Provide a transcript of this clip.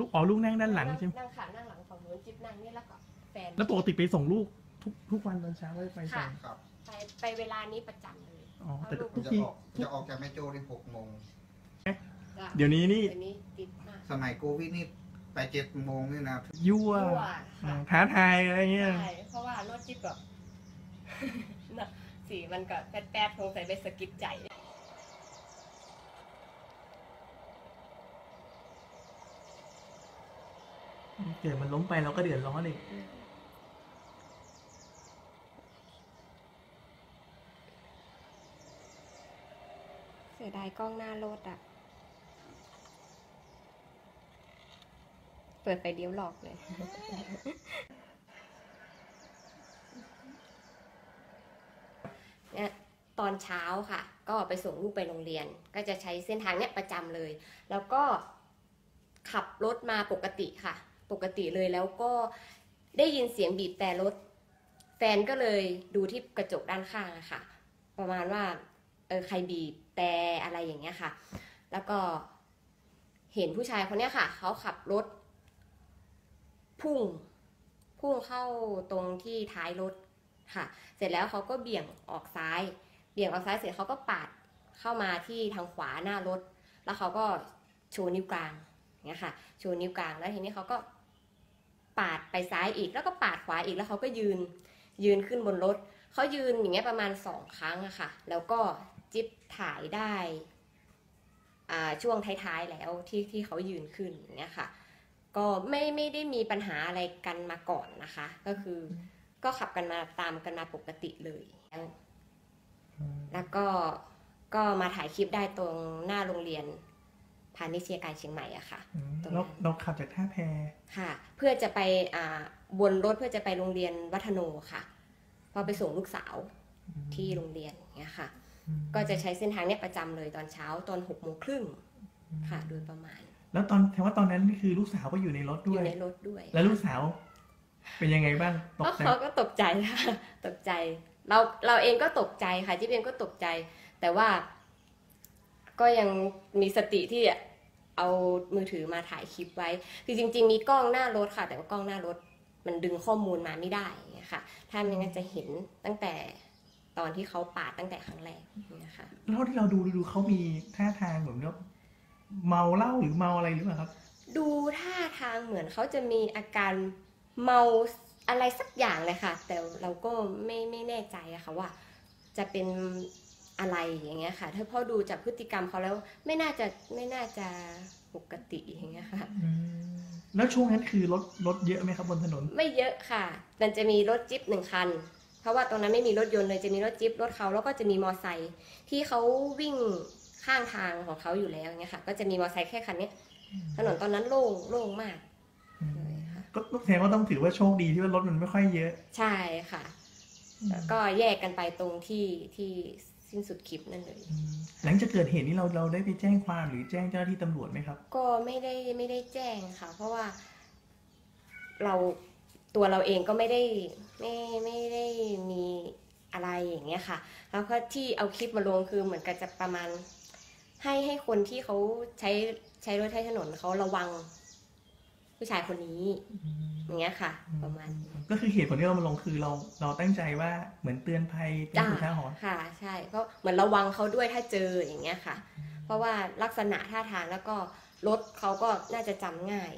ลูกอ๋อลูกนั่งด้านหลังใช่ไหมนั่งขานั่งหลังฝั่งนู้นจิ๊บนั่งนี่แล้วก็แฟนแล้วปกติไปส่งลูกทุกวันตอนเช้าไปส่งครับไปเวลานี้ประจำเลยอ๋อแต่ทุกทีจะออกจากแม่โจ้ใน6 โมงเดี๋ยวนี้นี่สมัยโควิดนี่ไป7 โมงนี่นะยั่วท้าทายอะไรเงี้ยใช่เพราะว่ารถจิ๊บแบบสีมันก็แป๊ดคงใส่ไปสกิปใจเกิดมันล้มไปเราก็เดือดร้อนอีกเสียดายกล้องหน้ารถอ่ะเปิดไปเดี๋ยวหลอกเลยเนี่ยตอนเช้าค่ะก็ไปส่งลูกไปโรงเรียนก็จะใช้เส้นทางเนี้ยประจำเลยแล้วก็ขับรถมาปกติค่ะปกติเลยแล้วก็ได้ยินเสียงบีบแต่รถแฟนก็เลยดูที่กระจกด้านข้างค่ะประมาณว่าใครบีบแต่อะไรอย่างเงี้ยค่ะแล้วก็เห็นผู้ชายคนเนี้ยค่ะเขาขับรถพุ่งเข้าตรงที่ท้ายรถค่ะเสร็จแล้วเขาก็เบี่ยงออกซ้ายเสร็จเขาก็ปาดเข้ามาที่ทางขวาหน้ารถแล้วเขาก็โชว์นิ้วกลางเงี้ยค่ะโชว์นิ้วกลางแล้วทีนี้เขาก็ปาดไปซ้ายอีกแล้วก็ปาดขวาอีกแล้วเขาก็ยืนขึ้นบนรถเขายืนอย่างเงี้ยประมาณ2 ครั้งอะค่ะแล้วก็จิ๊บถ่ายได้ช่วงท้ายๆแล้วที่เขายืนขึ้นอย่างเงี้ยค่ะก็ไม่ได้มีปัญหาอะไรกันมาก่อนนะคะก็คือก็ขับกันมาตามกันมาปกติเลยแล้วก็มาถ่ายคลิปได้ตรงหน้าโรงเรียนพาณิชยการเชียงใหม่อะค่ะเราขับจากท่าแพค่ะเพื่อจะไปบนรถเพื่อจะไปโรงเรียนวัฒโนค่ะพอไปส่งลูกสาวที่โรงเรียนเนี้ยค่ะก็จะใช้เส้นทางเนี้ยประจำเลยตอนเช้าตอน6 โมงครึ่งค่ะโดยประมาณแล้วตอนนั้นนี่คือลูกสาวก็อยู่ในรถด้วยแล้วลูกสาวเป็นยังไงบ้างเขาก็ตกใจค่ะตกใจเราเองก็ตกใจค่ะจิ๊บเองก็ตกใจแต่ว่าก็ยังมีสติที่เอามือถือมาถ่ายคลิปไว้คือจริงๆมีกล้องหน้ารถค่ะแต่ว่ากล้องหน้ารถมันดึงข้อมูลมาไม่ได้ค่ะถ้าไม่งั้นจะเห็นตั้งแต่ตอนที่เขาปาดตั้งแต่ครั้งแรกนะคะแล้วที่เราดูเขามีท่าทางเหมือนแบบเมาเหล้าหรือเมาอะไรหรือเปล่าครับดูท่าทางเหมือนเขาจะมีอาการเมาอะไรสักอย่างเลยค่ะแต่เราก็ไม่แน่ใจอะค่ะว่าจะเป็นอะไรอย่างเงี้ยค่ะถ้าพ่อดูจากพฤติกรรมเขาแล้วไม่น่าจะปกติอย่างเงี้ยค่ะแล้วช่วงนั้นคือรถเยอะไหมครับบนถนนไม่เยอะค่ะมันจะมีรถจิ๊บ1 คันเพราะว่าตรงนั้นไม่มีรถยนต์เลยจะมีรถจิ๊บรถเขาแล้วก็จะมีมอไซค์ที่เขาวิ่งข้างทางของเขาอยู่แล้วอย่างเงี้ยค่ะก็จะมีมอไซค์แค่คันนี้ถนนตอนนั้นโล่งมากก็แสดงว่าต้องถือว่าโชคดีที่ว่ารถมันไม่ค่อยเยอะใช่ค่ะแล้วก็แยกกันไปตรงที่สิ้นสุดคลิปนั่นเลยหลังจากเกิดเหตุนี้เราได้ไปแจ้งความหรือแจ้งเจ้าหน้าที่ตำรวจไหมครับก็ไม่ได้แจ้งค่ะเพราะว่าตัวเราเองก็ไม่ได้มีอะไรอย่างเงี้ยค่ะแล้วก็ที่เอาคลิปมาลงคือเหมือนกับจะประมาณให้คนที่เขาใช้รถใช้ถนนเขาระวังผู้ชายคนนี้อย่างเงี้ยค่ะประมาณก็คือเหตุผลที่เรามาลงคือเราตั้งใจว่าเหมือนเตือนภัยเป็นอุทาหรณ์ค่ะใช่ก็เหมือนระวังเขาด้วยถ้าเจออย่างเงี้ยค่ะเพราะว่าลักษณะท่าทางแล้วก็รถเขาก็น่าจะจำง่าย